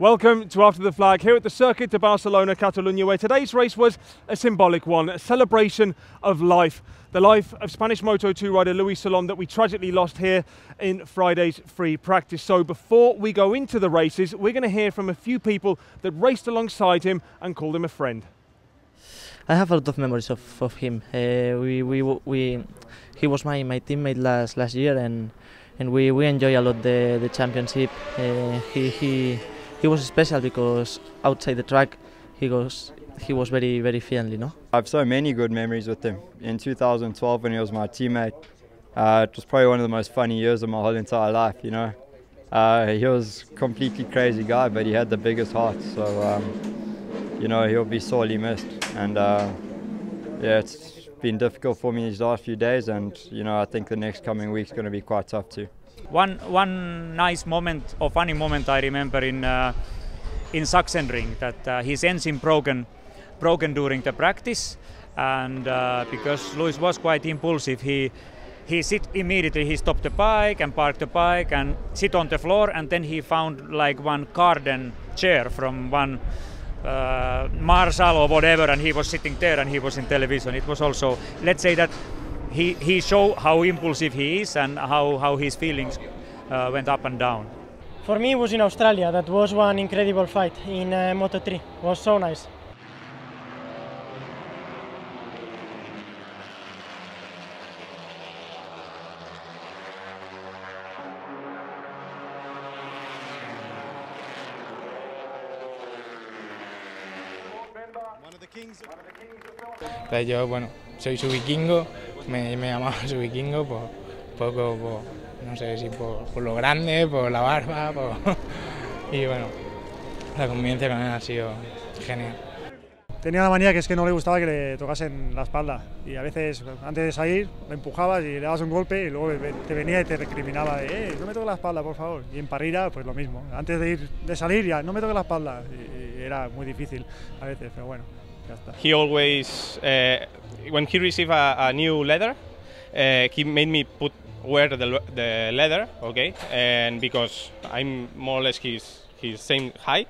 Welcome to After the Flag here at the Circuit de Barcelona-Catalunya, where today's race was a symbolic one, a celebration of life. The life of Spanish Moto2 rider Luis Salom that we tragically lost here in Friday's free practice. So before we go into the races, we're going to hear from a few people that raced alongside him and called him a friend. I have a lot of memories of him. He was my teammate last year, and we enjoy a lot the championship. He was special because outside the track he was very, very friendly, no? I have so many good memories with him. In 2012, when he was my teammate, it was probably one of the most funny years of my whole entire life, you know. He was a completely crazy guy, but he had the biggest heart, so you know, he'll be sorely missed. And yeah, it's been difficult for me these last few days, and you know, I think the next coming week's going to be quite tough too. One nice moment or funny moment I remember in Sachsenring, that his engine broken during the practice, and because Luis was quite impulsive, he sit immediately, he stopped the bike and parked the bike and sit on the floor, and then he found like one garden chair from one marshal or whatever, and he was sitting there and he was in television. It was also, let's say that he showed how impulsive he is and how his feelings went up and down. For me, it was in Australia. That was one incredible fight in Moto3. It was so nice. Yo, bueno, soy su vikingo, me llamaba su vikingo por poco, no sé si por lo grande, por la barba, y bueno, la convivencia con él ha sido genial. Tenía la manía que es que no le gustaba que le tocasen la espalda, y a veces antes de salir lo empujabas y le dabas un golpe y luego te venía y te recriminaba de no me toques la espalda, por favor. Y en parrilla pues lo mismo, antes de salir ya no me toques la espalda, y era muy difícil a veces, pero bueno. He always, when he received a new leather, he made me wear the leather, okay, and because I'm more or less his same height,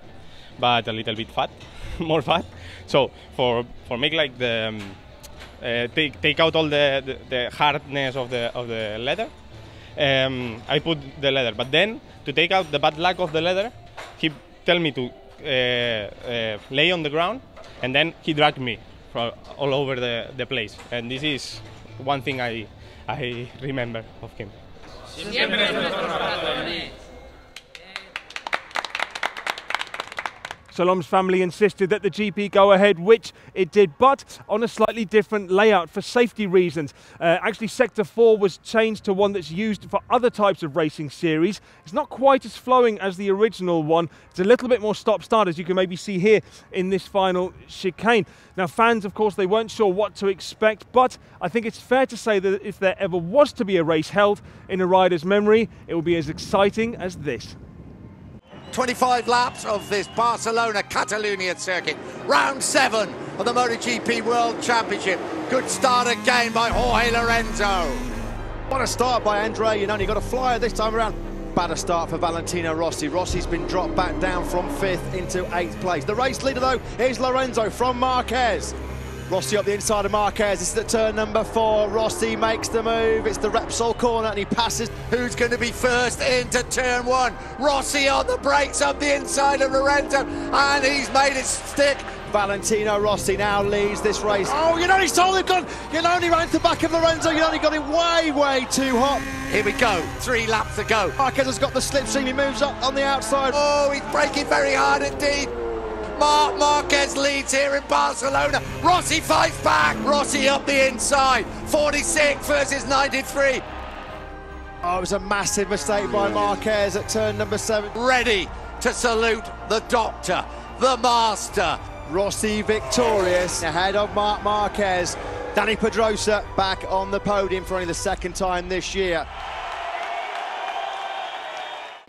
but a little bit fat, more fat. So for make like the take out all the hardness of the leather, I put the leather. But then to take out the bad luck of the leather, he tell me to lay on the ground. And then he dragged me from all over the place, and this is one thing I remember of him. Salom's family insisted that the GP go ahead, which it did, but on a slightly different layout for safety reasons. Actually, Sector 4 was changed to one that's used for other types of racing series. It's not quite as flowing as the original one. It's a little bit more stop-start, as you can maybe see here in this final chicane. Now, fans, of course, they weren't sure what to expect, but I think it's fair to say that if there ever was to be a race held in a rider's memory, it will be as exciting as this. 25 laps of this Barcelona-Catalunya circuit. Round 7 of the MotoGP World Championship. Good start again by Jorge Lorenzo. What a start by Andre Iannone. He got a flyer this time around. Bad a start for Valentino Rossi. Rossi's been dropped back down from 5th into 8th place. The race leader, though, is Lorenzo from Marquez. Rossi up the inside of Marquez. This is at turn number 4. Rossi makes the move. It's the Repsol corner and he passes. Who's going to be first into turn 1? Rossi on the brakes up the inside of Lorenzo, and he's made it stick. Valentino Rossi now leads this race. Oh, Iannone stole him. Iannone ran to the back of Lorenzo. Iannone got him way too hot. Here we go. 3 laps to go. Marquez has got the slipstream. He moves up on the outside. Oh, he's braking very hard indeed. Marc Marquez leads here in Barcelona. Rossi fights back. Rossi up the inside. 46 versus 93. Oh, it was a massive mistake by Marquez at turn number 7. Ready to salute the doctor, the master. Rossi victorious ahead of Marc Marquez. Dani Pedrosa back on the podium for only the 2nd time this year.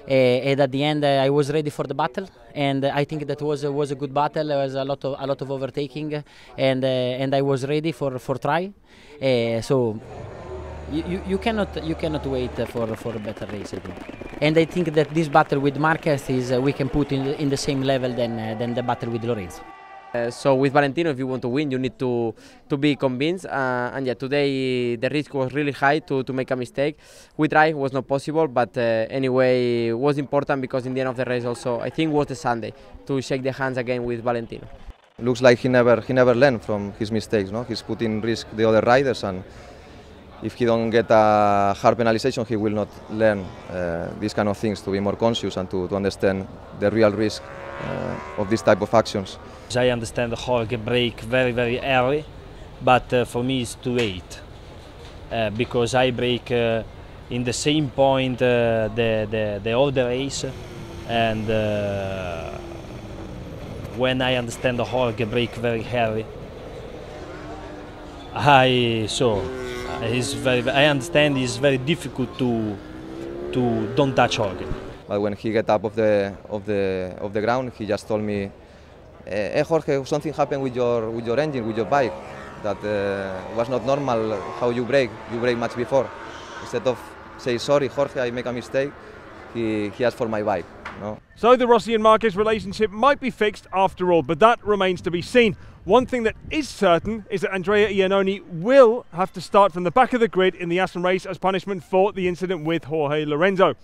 And at the end, I was ready for the battle, and I think that was a good battle. There was a lot of overtaking, and I was ready for try. So you cannot wait for a better race, I think. And I think that this battle with Marquez is we can put in the same level than the battle with Lorenzo. So with Valentino, if you want to win, you need to be convinced. And yeah, today the risk was really high to make a mistake. We tried, it was not possible, but anyway, it was important because in the end of the race also, I think it was the Sunday, to shake the hands again with Valentino. Looks like he never learned from his mistakes. No, he's put in risk the other riders, and if he don't get a hard penalization, he will not learn these kind of things, to be more conscious and to understand the real risk of this type of actions. I understand the Jorge brake very, very early, but for me it's too late, because I brake in the same point the older race, and when I understand the Jorge brake very early, I understand it's very difficult to don't touch Jorge. But when he get up of the ground, he just told me, "Hey Jorge, something happened with your engine, with your bike. That was not normal. How you brake? You brake much before." Instead of say, "Sorry, Jorge, I make a mistake," he asked for my bike. No. So the Rossi and Marquez relationship might be fixed after all, but that remains to be seen. One thing that is certain is that Andrea Iannone will have to start from the back of the grid in the Assen race as punishment for the incident with Jorge Lorenzo.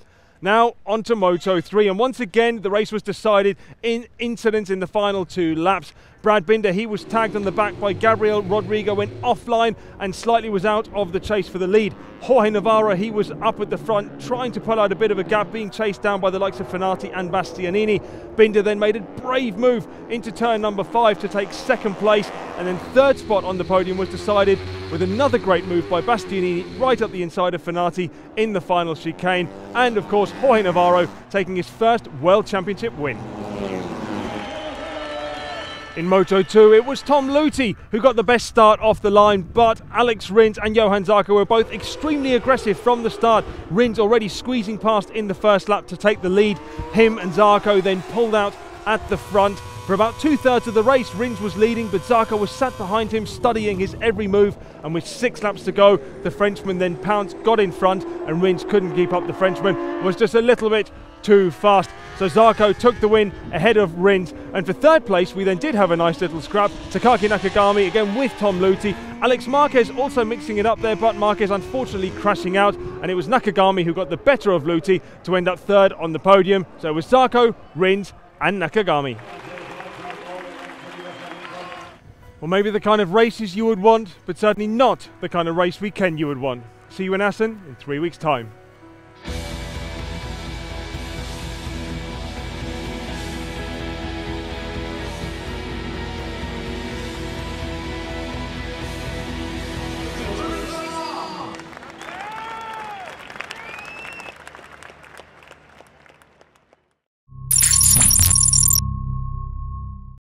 Now on to Moto3, and once again the race was decided in incidents in the final two laps. Brad Binder, he was tagged on the back by Gabriel Rodrigo, went offline and slightly was out of the chase for the lead. Jorge Navarro, he was up at the front trying to pull out a bit of a gap, being chased down by the likes of Fenati and Bastianini. Binder then made a brave move into turn number 5 to take second place, and then third spot on the podium was decided with another great move by Bastianini right up the inside of Fenati in the final chicane. And of course Jorge Navarro taking his first World Championship win. In Moto2, it was Tom Lüthi who got the best start off the line, but Alex Rins and Johan Zarco were both extremely aggressive from the start. Rins already squeezing past in the first lap to take the lead. Him and Zarco then pulled out at the front. For about two-thirds of the race, Rins was leading, but Zarco was sat behind him studying his every move, and with 6 laps to go, the Frenchman then pounced, got in front, and Rins couldn't keep up. The Frenchman was just a little bit too fast. So Zarco took the win ahead of Rins, and for third place we then did have a nice little scrap. Takaki Nakagami again with Tom Lüthi. Alex Marquez also mixing it up there, but Marquez unfortunately crashing out, and it was Nakagami who got the better of Lüthi to end up third on the podium. So it was Zarco, Rins and Nakagami. Well, maybe the kind of races you would want, but certainly not the kind of race weekend you would want. See you in Assen in 3 weeks' time.